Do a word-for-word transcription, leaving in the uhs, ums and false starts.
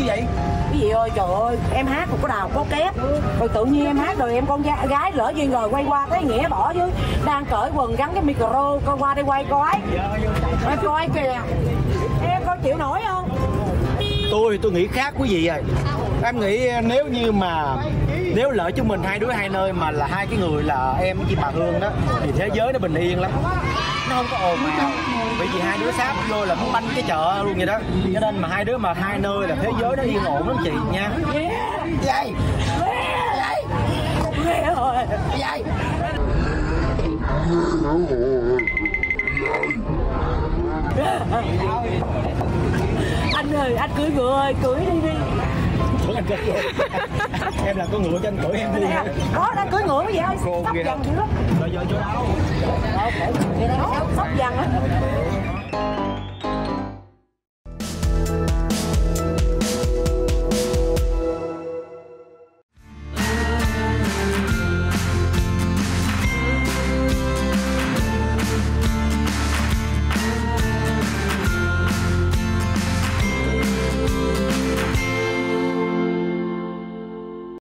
chứ vậy? Cái gì ơi, trời ơi, em hát cũng có đào có kép. Rồi tự nhiên em hát rồi em con gái lỡ duyên rồi quay qua thấy Nghĩa bỏ chứ. Đang cởi quần gắn cái micro, coi qua đây quay coi. Em coi kìa, em coi chịu nổi không? Tôi, tôi nghĩ khác quý vị ơi. Em nghĩ nếu như mà nếu lỡ chúng mình hai đứa hai nơi mà là hai cái người là em với chị Bà Hương đó thì thế giới nó bình yên lắm, nó không có ồn ào, bởi vì hai đứa sáp vô là muốn banh cái chợ luôn vậy đó. Cho nên mà hai đứa mà hai nơi là thế giới nó yên ổn lắm chị nha. Vậy vậy anh ơi, anh cưới ngựa ơi, cưới đi đi. Em là con ngựa cho anh cưỡi em đi. Có đang cưới ngựa cái gì không? Sắp dần dữ lắm. Rồi giờ chỗ đâu? Đâu, để đó.